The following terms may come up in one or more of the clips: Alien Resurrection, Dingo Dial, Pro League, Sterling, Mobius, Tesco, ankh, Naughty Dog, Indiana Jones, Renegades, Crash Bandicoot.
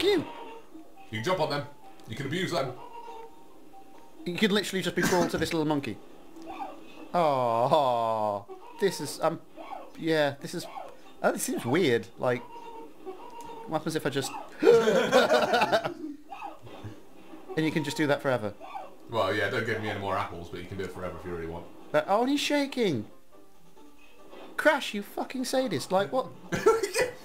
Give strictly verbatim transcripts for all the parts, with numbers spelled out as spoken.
Fuck you! You can jump on them. You can abuse them. You could literally just be cruel to this little monkey. Oh, this is um, yeah, this is. Oh, this seems weird. Like, what happens if I just? And you can just do that forever. Well, yeah, don't give me any more apples, but you can do it forever if you really want. But, oh, and he's shaking. Crash, you fucking sadist! Like what? Hang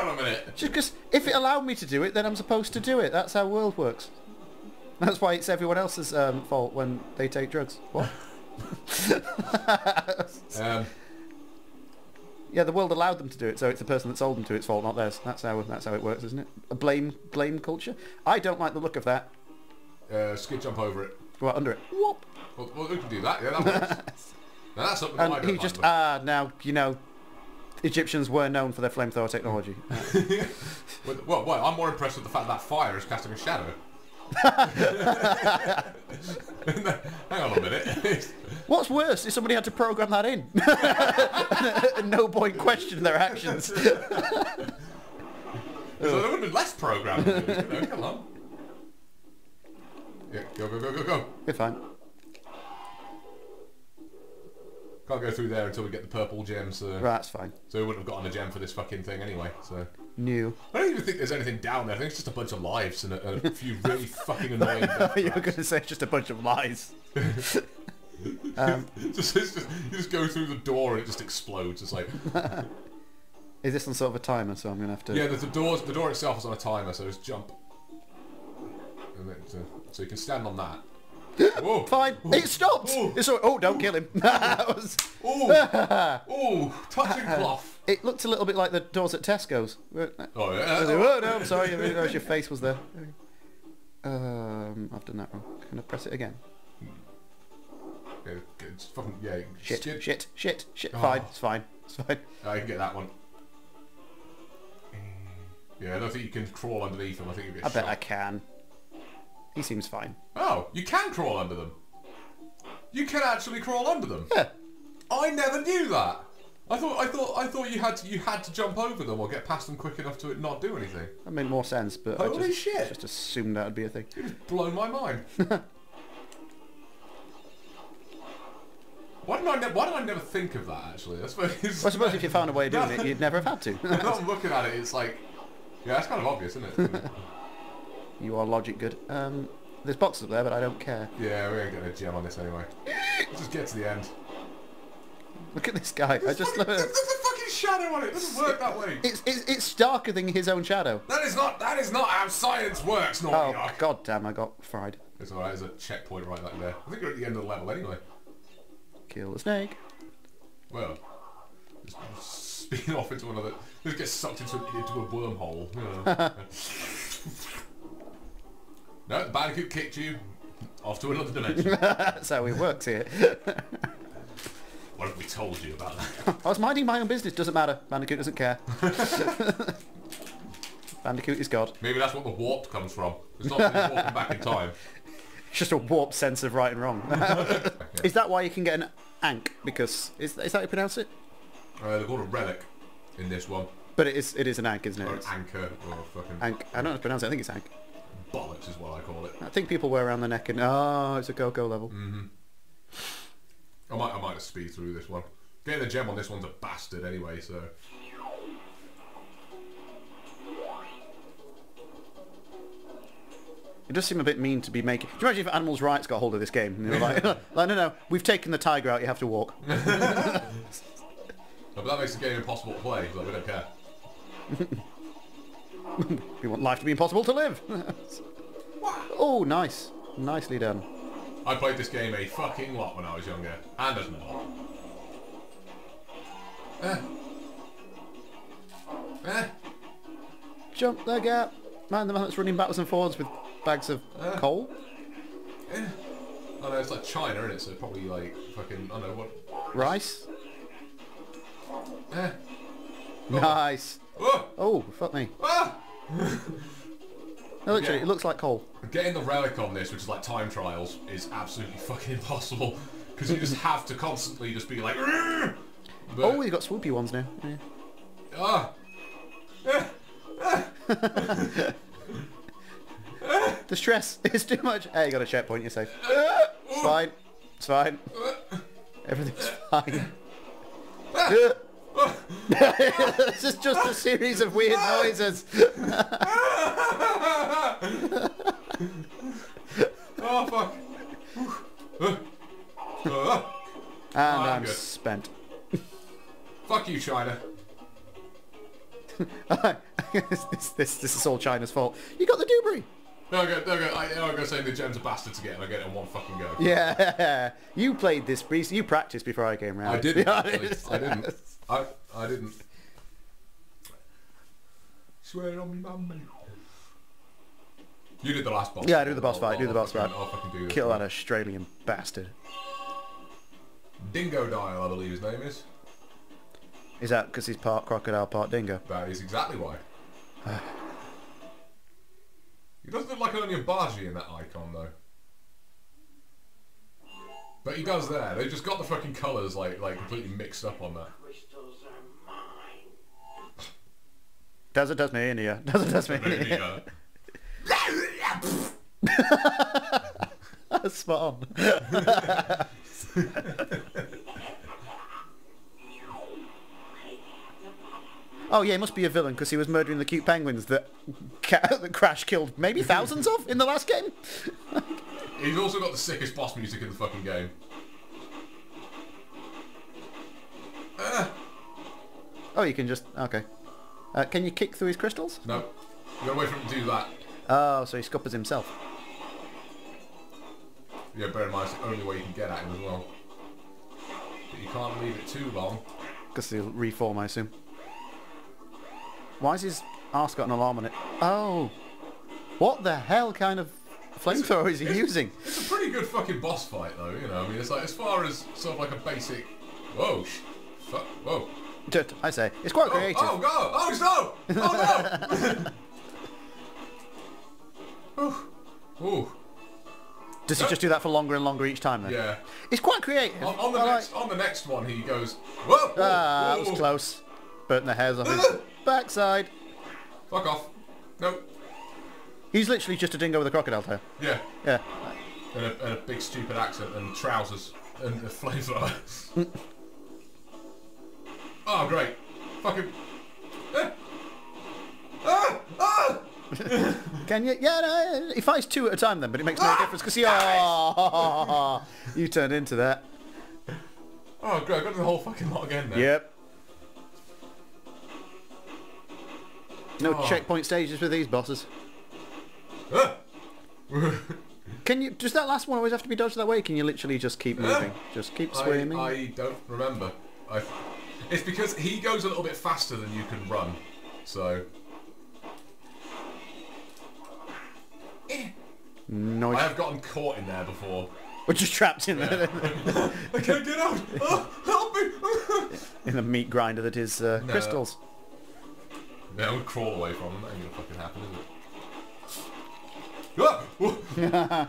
on a minute. Just because if it allowed me to do it, then I'm supposed to do it. That's how the world works. That's why it's everyone else's um, fault when they take drugs. What? um. Yeah, the world allowed them to do it, so it's the person that sold them to its fault, not theirs. That's how that's how it works, isn't it? A blame blame culture. I don't like the look of that. Uh, skip jump over it. Right under it. Whoop. Well, well, we can do that. Yeah, that works. Now that's something. And I don't he just ah uh, now you know. Egyptians were known for their flamethrower technology. well, well, I'm more impressed with the fact that fire is casting a shadow. Hang on a minute. What's worse is somebody had to program that in. At no point question their actions. So there would have been less programming. You know, come on. Yeah, go, go, go, go, go. We're fine. Can't go through there until we get the purple gem, so... Right, that's fine. So we wouldn't have gotten a gem for this fucking thing anyway, so... New. I don't even think there's anything down there. I think it's just a bunch of lives and a, a few really fucking annoying... You were going to say it's just a bunch of lies. um, just, just, you just go through the door and it just explodes. It's like... Is this on sort of a timer, so I'm going to have to... Yeah, the, doors, the door itself is on a timer, so just jump. And then, so, so you can stand on that. Whoa. Fine. Ooh. It stopped. Ooh. It's all right. Oh, don't Ooh. Kill him. was... Oh, touching cloth. It looked a little bit like the doors at Tesco's. Oh yeah. Like, oh no, I'm sorry. I didn't realise your face was there. Um, I've done that wrong. Can I press it again? Yeah, it's fucking yeah. Shit, shit, shit, shit, shit. Oh. Fine, it's fine, it's fine. I can get that one. Yeah, I don't think you can crawl underneath them. I think you get. I shot. Bet I can. He seems fine. Oh, you can crawl under them. You can actually crawl under them. Yeah. I never knew that. I thought I thought I thought you had to, you had to jump over them or get past them quick enough to it not do anything. That made more sense, but holy I just, shit. Just assumed that would be a thing. You just blown my mind. Why did I never? Why did I never think of that? Actually, I suppose. Well, I suppose if you found a way of doing it, you'd never have had to. I'm looking at it. It's like, yeah, that's kind of obvious, isn't it? You are logic good. Um, there's boxes up there, but I don't care. Yeah, we ain't getting a gem on this anyway. Let's just get to the end. Look at this guy. There's I just fucking, love it. There's a fucking shadow on it. It doesn't work that way. It's it's it's darker than his own shadow. That is not that is not how science works, Naughty Oh York. God damn! I got fried. It's alright. There's a checkpoint right back there. I think we're at the end of the level anyway. Kill the snake. Well, just spin off into another. Just get sucked into into a wormhole. You know. No, the bandicoot kicked you off to another dimension. That's how it works here. What have we told you about that? I was minding my own business. Doesn't matter. Bandicoot doesn't care. Bandicoot is God. Maybe that's what the warp comes from. It's not really warping back in time. It's just a warped sense of right and wrong. Is that why you can get an ankh? Because is, is that how you pronounce it? Uh, they're called a relic in this one. But it is it is an ankh, isn't it? Or an anchor or a fucking ankh. I don't know how to pronounce it. I think it's ankh. Bollocks is what I call it. I think people wear around the neck and oh, it's a go-go level. Mm-hmm. I might, I might have speed through this one. Getting the gem on this one's a bastard anyway, so. It does seem a bit mean to be making. Do you imagine if animals' rights got hold of this game? And they were like, like, no, no, we've taken the tiger out. You have to walk. No, but that makes the game impossible to play. Like, we don't care. We want life to be impossible to live. Oh, nice. Nicely done. I played this game a fucking lot when I was younger. And as an adult. Eh. Eh. Jump the gap. Man, the man that's running backwards and forwards with bags of eh. coal. Eh. I know, it's like China, isn't it? So probably like fucking, I don't know, what? Rice? Eh. Go nice. On. Oh, oh, fuck me. Ah! No, literally, yeah. It looks like coal. Getting the relic on this, which is like time trials, is absolutely fucking impossible. Because you just have to constantly just be like... But... Oh, we've got swoopy ones now. Yeah. Ah! Yeah. The stress is too much. Hey, you got a checkpoint, you're safe. It's fine. It's fine. Everything's fine. This is just a series of weird noises. Oh, fuck. And oh, I'm, I'm spent. Fuck you, China. this, this, this, this is all China's fault. You got the debris. No, I go, no, I go, I, I go saying the gems are bastards again. I get it in one fucking go. Yeah, you played this brief. You practiced before I came round. I didn't. I didn't. I, I didn't. Swear on me, mum. You did the last boss. Yeah, I did the boss fight. Do the boss fight. I'll fucking do this. Kill that Australian bastard. Dingo Dial, I believe his name is. Is that because he's part crocodile, part dingo? That is exactly why. He doesn't look like Onyanbaji in that icon, though. But he does there. They just got the fucking colours like like completely mixed up on that. Does it does me in here? Does it does me in here? That's spot on. Oh yeah, he must be a villain because he was murdering the cute penguins that, that Crash killed maybe thousands of in the last game. He's also got the sickest boss music in the fucking game. Uh. Oh, you can just... okay. Uh, can you kick through his crystals? No. You gotta wait for him to do that. Oh, so he scuppers himself. Yeah, bear in mind it's the only way you can get at him as well. But you can't leave it too long. Because he'll reform, I assume. Why has his arse got an alarm on it? Oh! What the hell kind of flamethrower is he it's, using? It's a pretty good fucking boss fight though, you know. I mean, it's like, as far as sort of like a basic... Whoa! Fuck! Whoa! Just, I say, it's quite oh, creative. Oh, God! Oh, no! Oh, no! Ooh! Does he just do that for longer and longer each time then? Yeah. It's quite creative. On, on, the, next, like... on the next one he goes, whoa! whoa ah, whoa, that was close. Burnt the hairs on his backside. Fuck off. Nope. He's literally just a dingo with a crocodile tail. Yeah. Yeah. And a, and a big stupid accent and trousers and a flamethrower. Oh, great. Fucking... Ah! Ah! Ah! Can you? Yeah, no, he fights two at a time then, but it makes no ah! difference because he... Oh, you turned into that. Oh, great. I got the whole fucking lot again then. Yep. No oh. checkpoint stages with these bosses. Ah! Can you... does that last one always have to be dodged that way? Can you literally just keep moving? Ah! Just keep swimming? I, I don't remember. I... It's because he goes a little bit faster than you can run, so... Noise. I have gotten caught in there before. We're just trapped in yeah. there. I can't get out! Oh, help me! In the meat grinder that is uh, no. crystals. No, we'll crawl away from them. That ain't gonna fucking happen,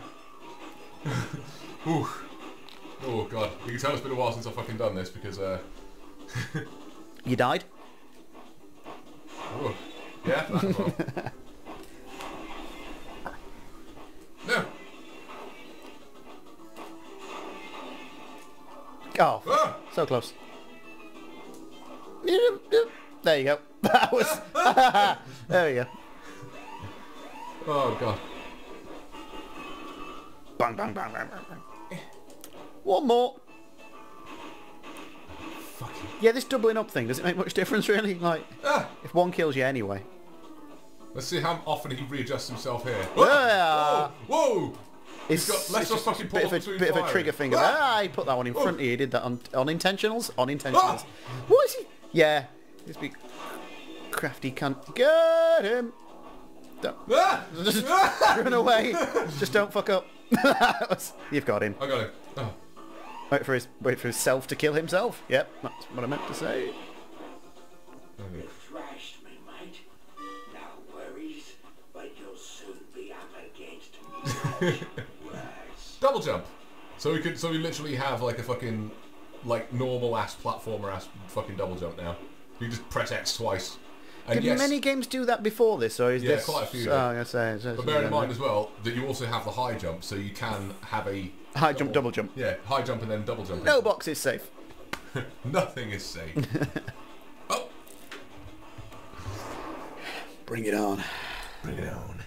is it? Ah! Oh, God. You can tell it's been a while since I've fucking done this, because... Uh... You died? Oh. Yeah, that as well. No. Oh, ah! So close. There you go. That was... There you go. Oh, God. Bang, bang, bang, bang, bang. One more. Fucking... Yeah, this doubling up thing, does it make much difference, really? Like, ah! If one kills you anyway. Let's see how often he readjusts himself here. Whoa! Yeah. Whoa! Whoa. He's got less of fucking bit of a, bit of a trigger finger. Ah, he put that one in front of you. He did that on unintentionals. Unintentionals. Ah. What is he? Yeah. This big crafty cunt. Get him! Don't. Ah. Just ah. run away. Just don't fuck up. was, you've got him. I got him. Oh. Wait for his wait for himself to kill himself. Yep, that's what I meant to say. Okay. Double jump. So we could, so we literally have like a fucking, like normal ass platformer ass fucking double jump now. You just press X twice. Did yes, many games do that before this, or is yeah, this? Yeah, quite a few. Oh, I say, but bear in mind as well that you also have the high jump, so you can have a high double, jump, double jump. Yeah, high jump and then double jump. No box is safe. Nothing is safe. Oh, bring it on! Bring it on!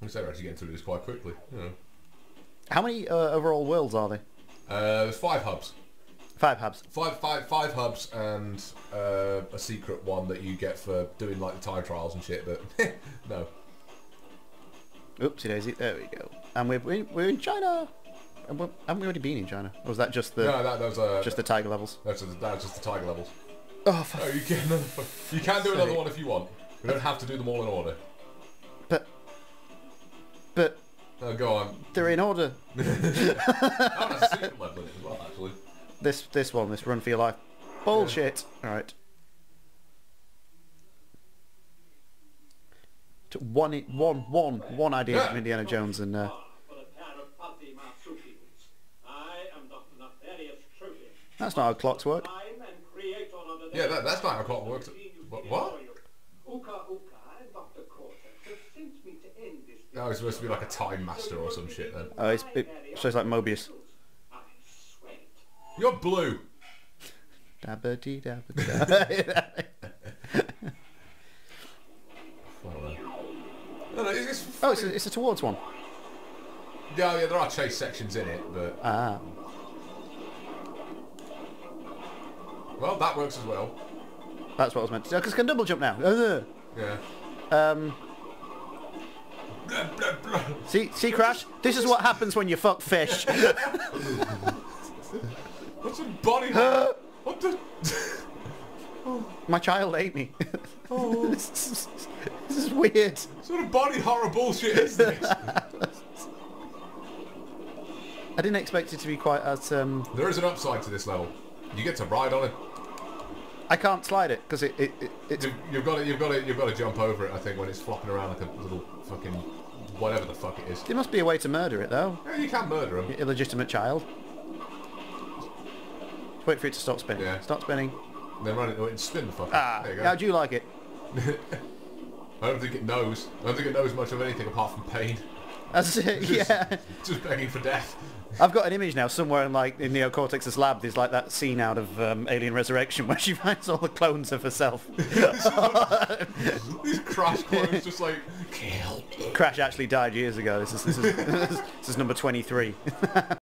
I'm so actually getting through this quite quickly. You know. How many uh, overall worlds are there? Uh, there's five hubs. Five hubs. Five, five, five hubs and uh, a secret one that you get for doing like the time trials and shit, but no. Oopsie daisy, there we go. And we're, we're in China! And we're, haven't we already been in China? Or was that just the... No, that, that was... Uh, just the tiger levels? That's just, that was just the tiger levels. Oh, fuck. No, you, get another, you can do another one if you want. We don't have to do them all in order. But... But... No, go on. They're in order. That was a secret level in it as well, actually. This this one, this run for your life. Bullshit. Yeah. All right. Took one, one, one, one idea yeah. from Indiana Jones and... Uh... That's not how clocks work. Yeah, that, that's not how clock works. What? What? Oh, it's supposed to be like a time master or some shit then. Oh, it's, it, so it's like Mobius. You're blue. Dabba-dee, dabba-dee. Oh, it's a, it's a towards one. Yeah, yeah, there are chase sections in it, but... Ah. Well, that works as well. That's what I was meant to do. Because I can double jump now. Yeah. Um... Blah, blah, blah. See, see, Crash? This is what happens when you fuck fish. What's a body? Uh, what the? Oh. My child ate me. Oh. this, is, this is weird. What sort of body horror bullshit is this? I didn't expect it to be quite as... Um... There is an upside to this level. You get to ride on it. I can't slide it because it, it, it it's... You've, you've got to, you've got to, you've got to jump over it. I think when it's flopping around like a little fucking whatever the fuck it is. There must be a way to murder it though. Yeah, you can murder him. Your illegitimate child. Just wait for it to stop spinning. Yeah. Stop spinning. And then run it. And spin the fuck. Ah, there you go. How do you like it? I don't think it knows. I don't think it knows much of anything apart from pain. That's it. Just, yeah. Just begging for death. I've got an image now somewhere in like in Neocortex's lab. There's like that scene out of um, Alien Resurrection where she finds all the clones of herself. These Crash clones just like kill me. Crash actually died years ago. This is this is, this is, this is number twenty-three.